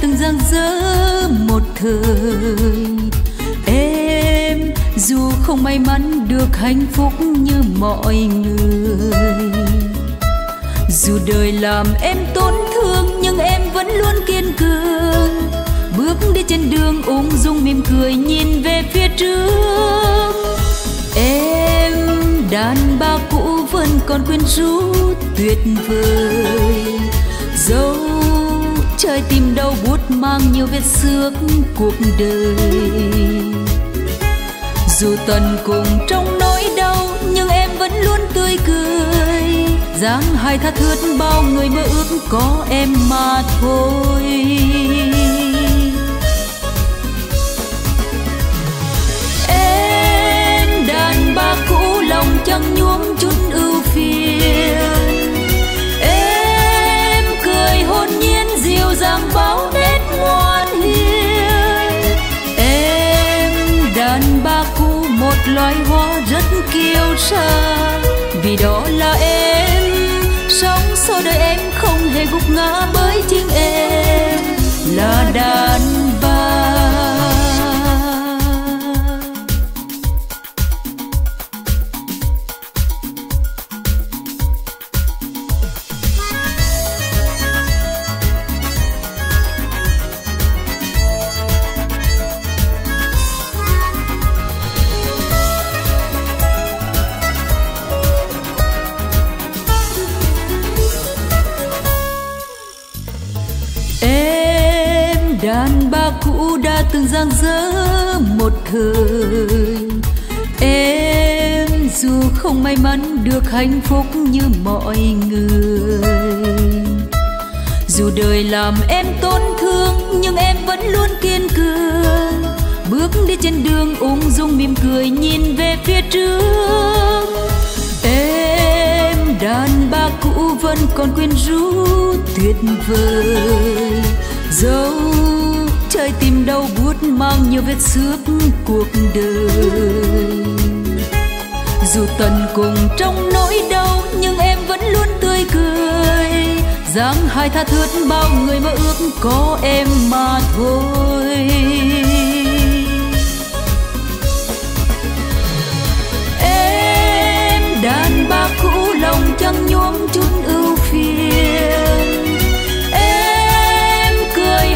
từng giang dở một thời. Em dù không may mắn được hạnh phúc như mọi người, dù đời làm em tổn thương nhưng em vẫn luôn kiên cường, bước đi trên đường ung dung mỉm cười nhìn về phía trước. Em đàn bà cũ vẫn còn quyến rũ tuyệt vời, dẫu trời tìm đâu buốt mang nhiều vết xước cuộc đời. Dù tận cùng trong nỗi đau nhưng em vẫn luôn tươi cười, dáng hay tha thướt bao người mơ ước có em mà thôi. Em đàn bà cũ lòng chẳng nhuốm chút ưu phiền, em cười hồn nhiên dịu dàng báo nét ngoan hiền. Em đàn bà cũ một loài hoa rất kiêu sa, vì đó là em, sống sau đời em không hề gục ngã bởi chính em là đàn bà. Đàn bà cũ đã từng dang dở một thời. Em dù không may mắn được hạnh phúc như mọi người, dù đời làm em tổn thương nhưng em vẫn luôn kiên cường, bước đi trên đường ung dung mỉm cười nhìn về phía trước. Em đàn bà cũ vẫn còn quyến rũ tuyệt vời, dẫu trời tìm đâu buốt mang nhiều vết xước cuộc đời. Dù tận cùng trong nỗi đau nhưng em vẫn luôn tươi cười, dáng hai tha thướt bao người mơ ước có em mà thôi. Em đàn bà cũ lòng chẳng nhuốm chút ưu phiền,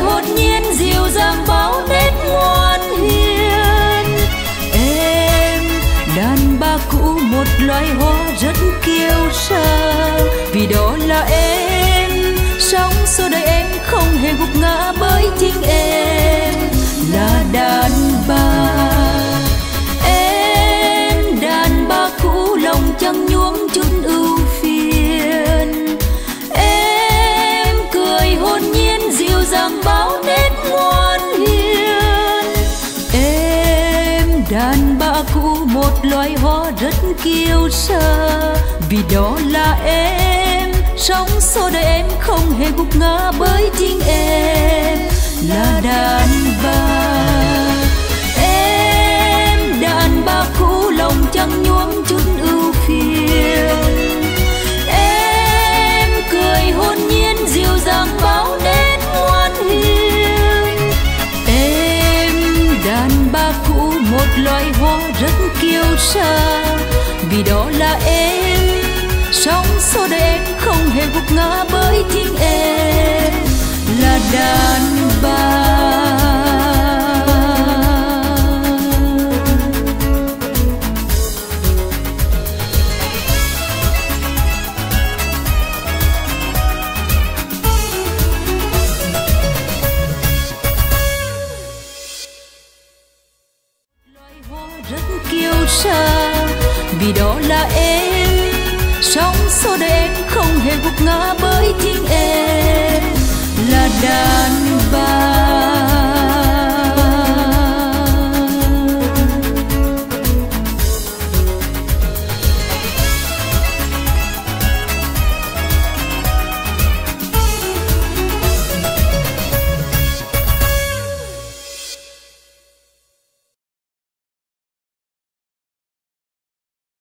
hồn nhiên dịu dàng báo nét ngoan hiền. Em đàn bà cũ một loài hoa rất kiêu sa, vì đó là em, sống sau đời em không hề gục ngã bởi chính em là đàn bà. Em đàn bà cũ lòng chẳng nhuốm chút ưu phiền, em cười hồn nhiên dịu dàng báo nét ngoan hiền. Em đàn bà cũ một loài hoa rất kiêu sa, vì đó là em, sống sau đời em không hề gục ngã bởi chính em là đàn bà. Em đàn bà cũ lòng chẳng nhuốm chút ưu phiền, em cười hồn nhiên dịu dàng báo nét ngoan hiền. Em đàn bà cũ một loài hoa rất kiêu sa, vì đó là em, sống sau đời em không hề gục ngã bởi chính em là đàn bà. Vì đó là em, sống sau đời em không hề gục ngã bởi chính em là đàn bà.